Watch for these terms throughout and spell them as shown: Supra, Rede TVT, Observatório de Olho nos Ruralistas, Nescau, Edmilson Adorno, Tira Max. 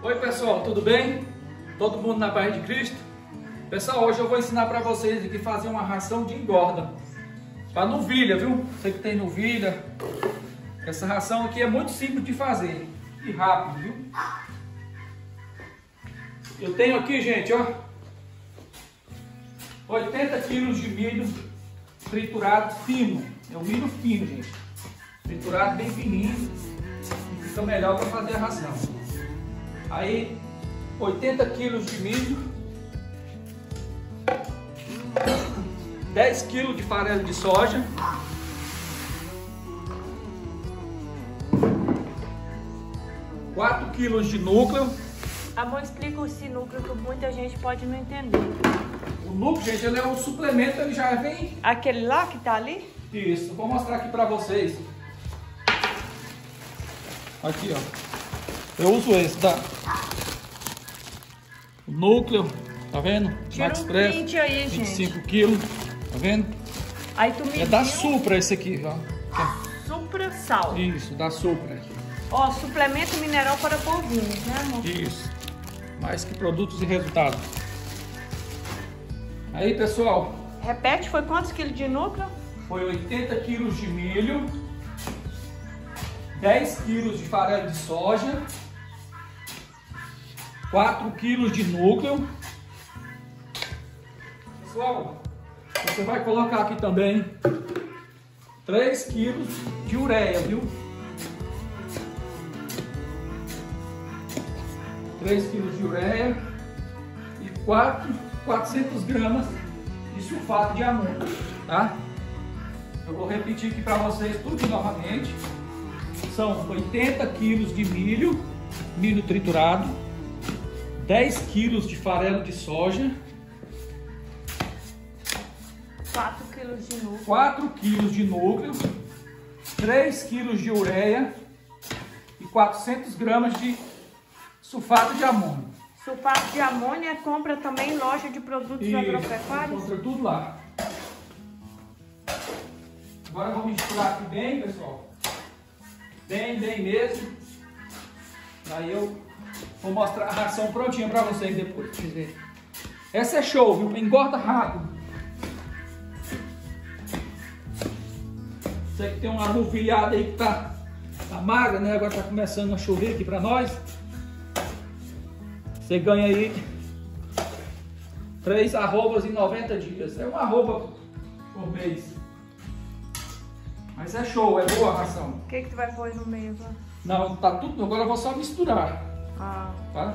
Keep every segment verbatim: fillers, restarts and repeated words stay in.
Oi pessoal, tudo bem? Todo mundo na paz de Cristo? Pessoal, hoje eu vou ensinar para vocês aqui fazer uma ração de engorda para novilha, viu? Você que tem novilha, essa ração aqui é muito simples de fazer e rápido, viu? Eu tenho aqui, gente, ó, oitenta quilos de milho triturado fino. É um milho fino, gente, triturado bem fininho, fica melhor para fazer a ração. Aí, oitenta quilos de milho, dez quilos de farelo de soja, quatro quilos de núcleo. Amor, explica esse núcleo que muita gente pode não entender. O núcleo, gente, ele é um suplemento, ele já vem... Aquele lá que tá ali? Isso, vou mostrar aqui pra vocês. Aqui, ó. Eu uso esse, tá? O núcleo, tá vendo? Tira Max um Press, print aí, vinte e cinco quilos, tá vendo? Aí tu me é da Supra esse aqui, ó. Supra Sal. Isso, da Supra. Ó, suplemento mineral para bovinos, né, amor? Isso. Mais que produtos e resultados. Aí, pessoal. Repete, foi quantos quilos de núcleo? Foi oitenta quilos de milho, dez quilos de farelo de soja, quatro quilos de núcleo. Pessoal, você vai colocar aqui também três quilos de ureia, viu? três quilos de ureia e quatrocentas gramas de sulfato de amônio, tá? Eu vou repetir aqui para vocês tudo novamente. São oitenta quilos de milho, milho triturado, dez quilos de farelo de soja, quatro quilos de núcleo, quatro quilos de núcleo, três quilos de ureia e quatrocentas gramas de sulfato de amônio. Sulfato de amônio é compra também em loja de produtos e agropecuários? Compra tudo lá. Agora vamos misturar aqui bem, pessoal. Bem, bem mesmo. Aí eu vou mostrar a ração prontinha pra vocês depois. Essa é show, viu? Engorda rápido. Você que tem uma novilhada aí que tá, tá magra, né? Agora tá começando a chover aqui pra nós. Você ganha aí três arrobas em noventa dias. É uma arroba por mês. Mas é show, é boa a ração. O que que tu vai pôr no meio agora? Não, tá tudo, agora eu vou só misturar. Ah. Tá?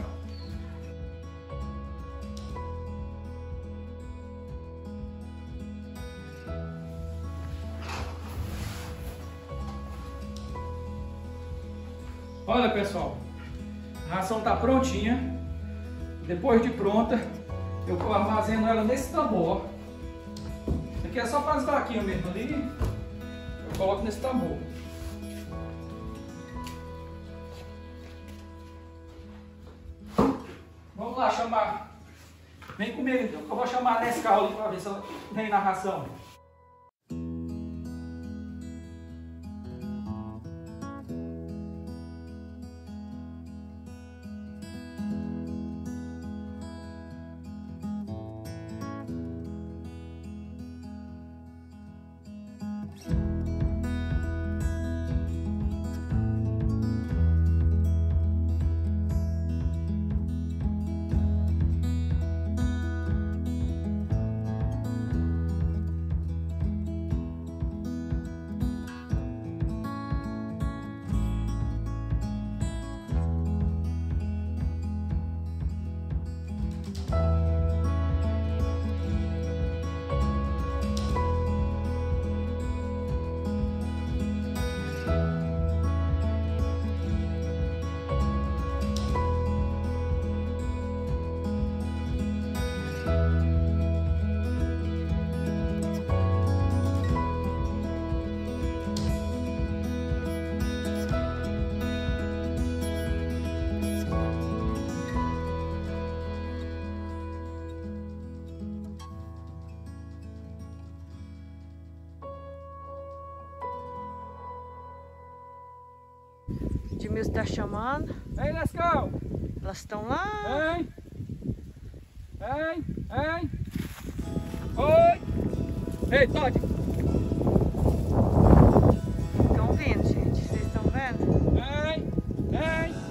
Olha, pessoal, a ração tá prontinha. Depois de pronta, eu armazeno ela nesse tambor. Isso aqui é só para as vaquinhas mesmo ali. Coloco nesse tambor. Vamos lá chamar. Vem comigo então, que eu vou chamar a Nescau para ver se ela vem na ração. Edmilson tá chamando. Ei, Nescau! Ela elas estão lá. Ei! Ei! Ei! Oi! Ei, Todd! Estão vendo, gente? Vocês estão vendo? Ei! Ei!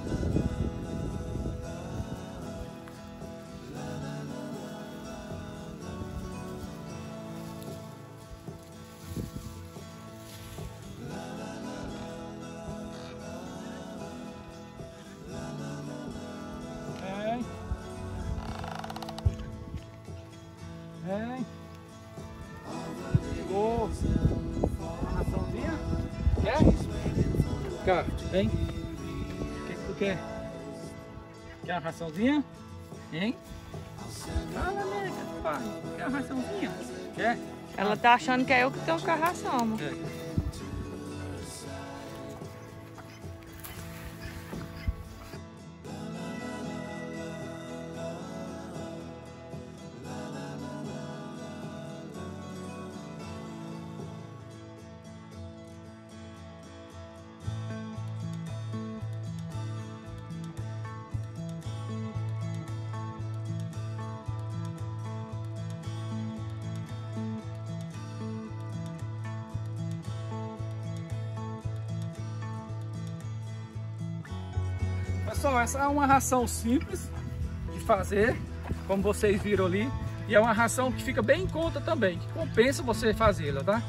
É. Pegou a raçãozinha? Quer? Cara, hein? O que que tu quer? Quer a raçãozinha? Hein? Fala, América, pai. Quer a raçãozinha? Quer? Ela tá achando que é eu que tô com a ração, amor. É. Pessoal, essa é uma ração simples de fazer, como vocês viram ali, e é uma ração que fica bem em conta também, que compensa você fazê-la, tá?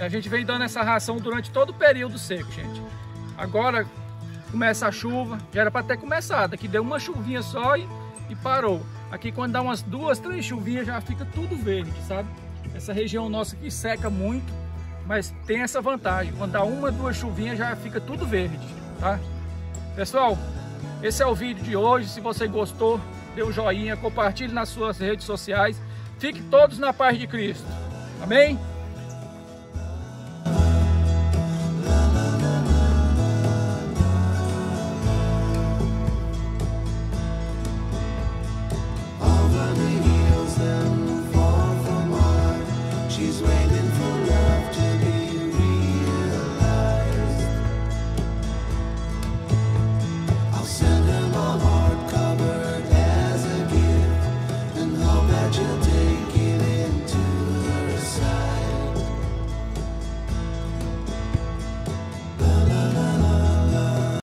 E a gente vem dando essa ração durante todo o período seco, gente. Agora começa a chuva, já era para ter começado, aqui deu uma chuvinha só e, e parou. Aqui quando dá umas duas, três chuvinhas já fica tudo verde, sabe? Essa região nossa aqui seca muito, mas tem essa vantagem, quando dá uma, duas chuvinhas já fica tudo verde, tá? Pessoal, esse é o vídeo de hoje. Se você gostou, dê um joinha, compartilhe nas suas redes sociais. Fique todos na paz de Cristo. Amém?